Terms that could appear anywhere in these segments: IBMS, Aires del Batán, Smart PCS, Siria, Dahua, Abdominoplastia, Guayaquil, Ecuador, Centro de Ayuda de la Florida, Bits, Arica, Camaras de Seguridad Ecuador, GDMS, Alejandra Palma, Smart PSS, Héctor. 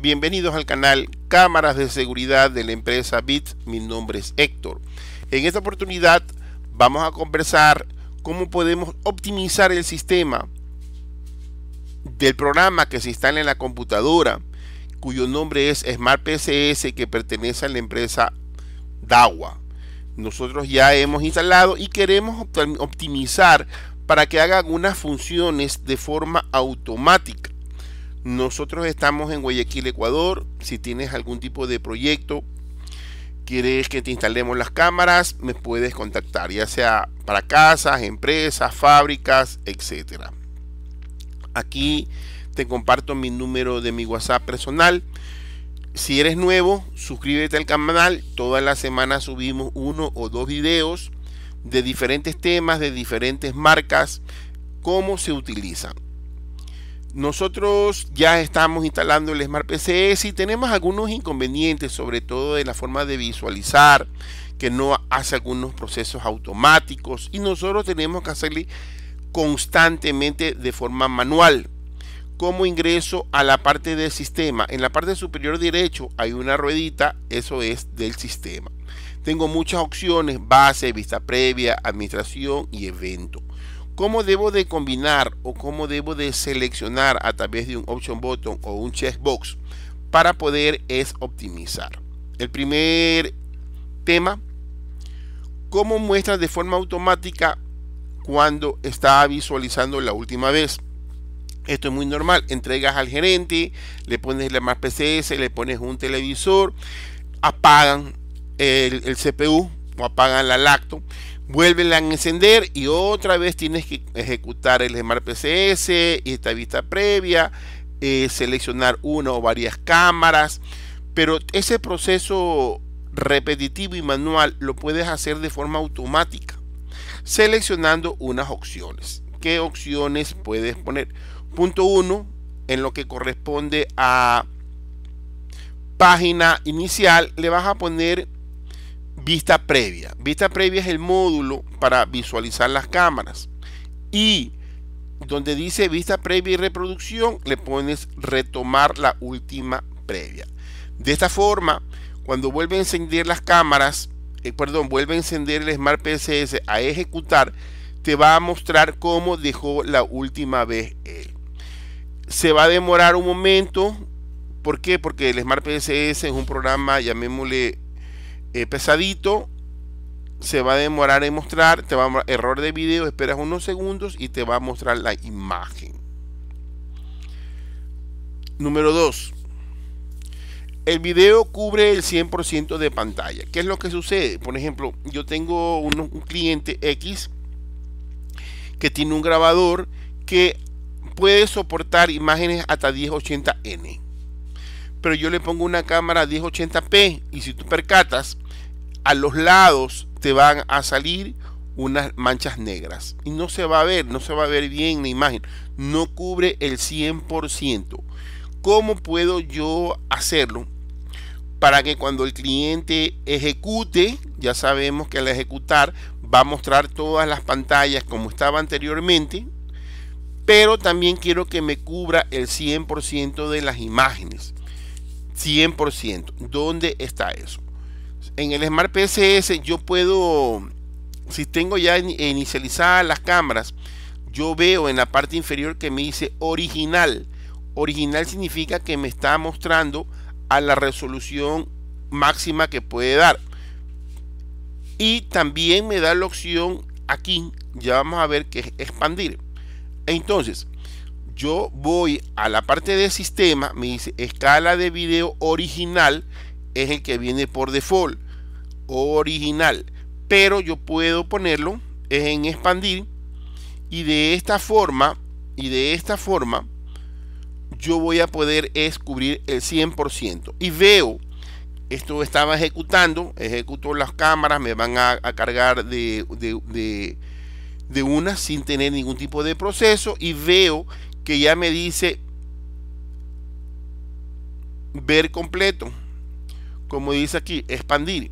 Bienvenidos al canal Cámaras de Seguridad de la empresa Bits. Mi nombre es Héctor. En esta oportunidad vamos a conversar cómo podemos optimizar el sistema del programa que se instala en la computadora, cuyo nombre es Smart PCS, que pertenece a la empresa Dahua. Nosotros ya hemos instalado y queremos optimizar para que hagan unas funciones de forma automática. Nosotros estamos en Guayaquil, Ecuador. Si tienes algún tipo de proyecto, quieres que te instalemos las cámaras, me puedes contactar, ya sea para casas, empresas, fábricas, etcétera. Aquí te comparto mi número de mi WhatsApp personal. Si eres nuevo, suscríbete al canal. Todas las semanas subimos 1 o 2 videos de diferentes temas, de diferentes marcas, cómo se utilizan. Nosotros ya estamos instalando el Smart PCS y tenemos algunos inconvenientes, sobre todo de la forma de visualizar, que no hace algunos procesos automáticos y nosotros tenemos que hacerle constantemente de forma manual. Como ingreso a la parte del sistema, en la parte superior derecho hay una ruedita, eso es del sistema. Tengo muchas opciones: base, vista previa, administración y evento. ¿Cómo debo de combinar o cómo debo de seleccionar a través de un option button o un checkbox para poder optimizar? El primer tema: ¿cómo muestra de forma automática cuando está visualizando la última vez? Esto es muy normal. Entregas al gerente, le pones la Smart PCS, le pones un televisor, apagan el CPU o apagan la laptop, vuelven a encender y otra vez tienes que ejecutar el Smart PCS y esta vista previa, seleccionar una o varias cámaras. Pero ese proceso repetitivo y manual lo puedes hacer de forma automática, seleccionando unas opciones. ¿Qué opciones puedes poner? Punto 1, en lo que corresponde a página inicial, le vas a poner vista previa. Vista previa es el módulo para visualizar las cámaras. Y donde dice vista previa y reproducción, le pones retomar la última previa. De esta forma, cuando vuelve a encender las cámaras, vuelve a encender el Smart PCS a ejecutar, te va a mostrar cómo dejó la última vez él. Se va a demorar un momento. ¿Por qué? Porque el Smart PSS es un programa, llamémosle pesadito. Se va a demorar en mostrar, te va a mostrar error de video, esperas unos segundos y te va a mostrar la imagen. Número 2. El video cubre el 100% de pantalla. ¿Qué es lo que sucede? Por ejemplo, yo tengo un cliente X que tiene un grabador que puede soportar imágenes hasta 1080p, pero yo le pongo una cámara 1080p y si tú percatas, a los lados te van a salir unas manchas negras y no se va a ver, no se va a ver bien la imagen, no cubre el 100%. ¿Cómo puedo yo hacerlo para que cuando el cliente ejecute, ya sabemos que al ejecutar va a mostrar todas las pantallas como estaba anteriormente, pero también quiero que me cubra el 100% de las imágenes? 100%. ¿Dónde está eso? En el Smart PCS yo puedo, si tengo ya inicializadas las cámaras, yo veo en la parte inferior que me dice original. Original significa que me está mostrando a la resolución máxima que puede dar. Y también me da la opción aquí, ya vamos a ver, que es expandir. Entonces, yo voy a la parte de sistema, me dice escala de video original, es el que viene por default, original. Pero yo puedo ponerlo en expandir y de esta forma yo voy a poder descubrir el 100%. Y veo, esto estaba ejecutando, ejecuto las cámaras, me van a cargar de una sin tener ningún tipo de proceso y veo que ya me dice ver completo, como dice aquí, expandir,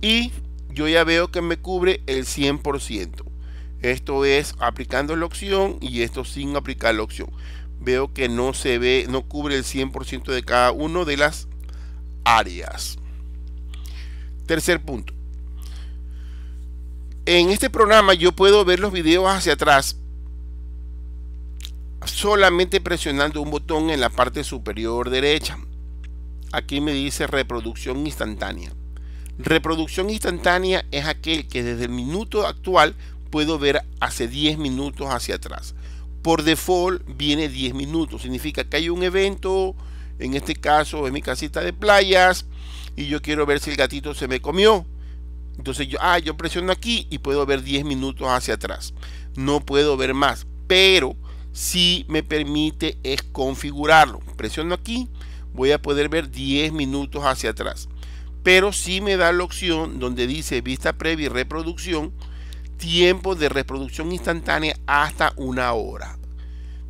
y yo ya veo que me cubre el 100%. Esto es aplicando la opción y esto sin aplicar la opción. veo que no se ve, no cubre el 100% de cada uno de las áreas. Tercer punto. En este programa yo puedo ver los videos hacia atrás solamente presionando un botón en la parte superior derecha. Aquí me dice reproducción instantánea. Reproducción instantánea es aquel que desde el minuto actual puedo ver hace 10 minutos hacia atrás. Por default viene 10 minutos. Significa que hay un evento, en este caso es mi casita de playas, y yo quiero ver si el gatito se me comió. Entonces yo presiono aquí y puedo ver 10 minutos hacia atrás. No puedo ver más, pero si me permite es configurarlo. Presiono aquí, voy a poder ver 10 minutos hacia atrás. Pero si me da la opción donde dice vista previa y reproducción, tiempo de reproducción instantánea hasta una hora,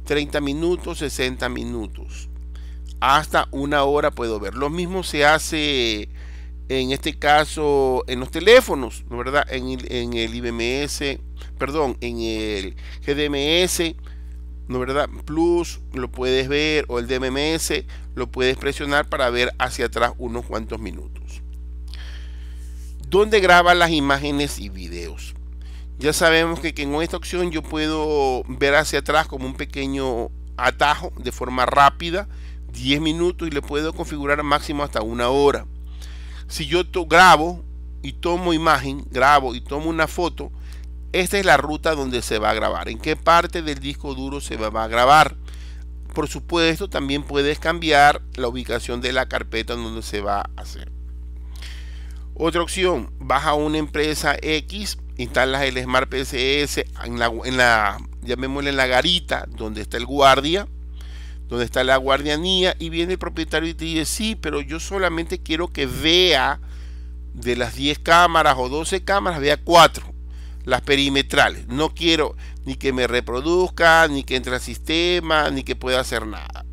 30 minutos, 60 minutos, hasta una hora puedo ver. Lo mismo se hace en este caso en los teléfonos, ¿verdad? En el IBMS, perdón, en el GDMS, ¿no verdad? Plus lo puedes ver, o el DMMS lo puedes presionar para ver hacia atrás unos cuantos minutos. ¿Dónde graba las imágenes y videos? Ya sabemos que con esta opción yo puedo ver hacia atrás como un pequeño atajo de forma rápida, 10 minutos, y le puedo configurar máximo hasta una hora. Si yo grabo y tomo imagen, grabo y tomo una foto, esta es la ruta donde se va a grabar, en qué parte del disco duro se va a grabar. Por supuesto, también puedes cambiar la ubicación de la carpeta donde se va a hacer. Otra opción, vas a una empresa X, instalas el Smart PCS llamémosle en la garita donde está el guardia, donde está la guardianía, y viene el propietario y te dice, sí, pero yo solamente quiero que vea de las 10 cámaras o 12 cámaras, vea 4, las perimetrales. No quiero ni que me reproduzca, ni que entre al sistema, ni que pueda hacer nada.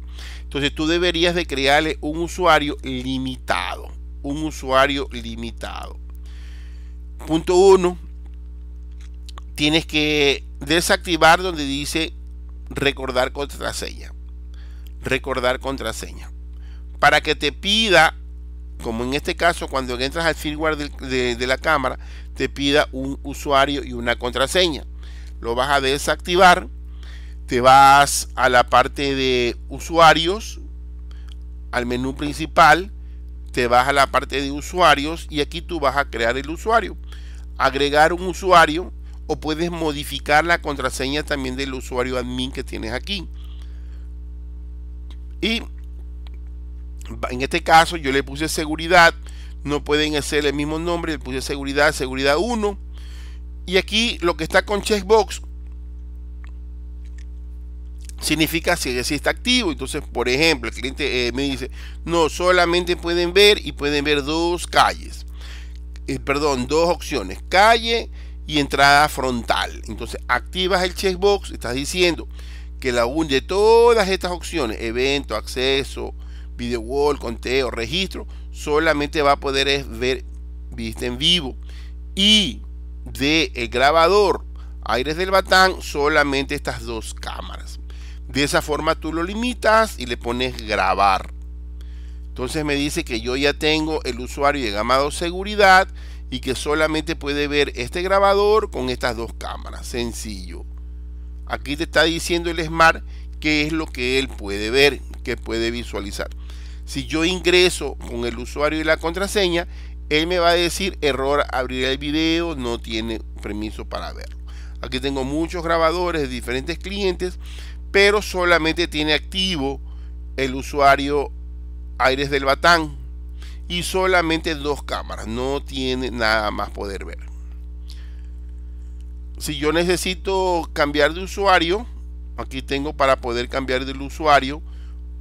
Entonces tú deberías de crearle un usuario limitado. Un usuario limitado. Punto 1. Tienes que desactivar donde dice recordar contraseña. Recordar contraseña. Para que te pida, como en este caso cuando entras al firmware de la cámara, te pida un usuario y una contraseña. Lo vas a desactivar. Te vas a la parte de usuarios, al menú principal. Te vas a la parte de usuarios y aquí tú vas a crear el usuario, agregar un usuario, o puedes modificar la contraseña también del usuario admin que tienes aquí. Y en este caso yo le puse seguridad, no pueden hacer el mismo nombre, le puse seguridad, seguridad 1. Y aquí lo que está con checkbox significa que sí está activo. Entonces, por ejemplo, el cliente me dice, no, solamente pueden ver y pueden ver dos calles, perdón, dos opciones, calle y entrada frontal. Entonces activas el checkbox, estás diciendo que la una de todas estas opciones, evento, acceso, video wall, conteo, registro, solamente va a poder ver vista en vivo, y de el grabador Aires del Batán solamente estas dos cámaras. De esa forma tú lo limitas y le pones grabar. Entonces me dice que yo ya tengo el usuario de llamado seguridad y que solamente puede ver este grabador con estas dos cámaras. Sencillo. Aquí te está diciendo el Smart qué es lo que él puede ver, qué puede visualizar. Si yo ingreso con el usuario y la contraseña, él me va a decir error, abrirá el video, no tiene permiso para verlo. Aquí tengo muchos grabadores de diferentes clientes, pero solamente tiene activo el usuario Aires del Batán y solamente dos cámaras, no tiene nada más poder ver. Si yo necesito cambiar de usuario, aquí tengo para poder cambiar del usuario,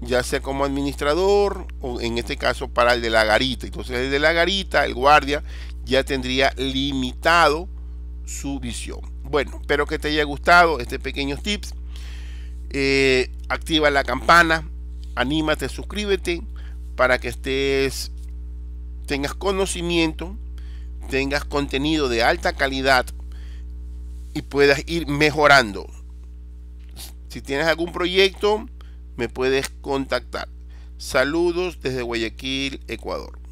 ya sea como administrador o en este caso para el de la garita. Entonces el de la garita, el guardia, ya tendría limitado su visión. Bueno, espero que te haya gustado este pequeño tips. Activa la campana, anímate, suscríbete para que tengas conocimiento, tengas contenido de alta calidad y puedas ir mejorando. Si tienes algún proyecto, me puedes contactar. Saludos desde Guayaquil, Ecuador.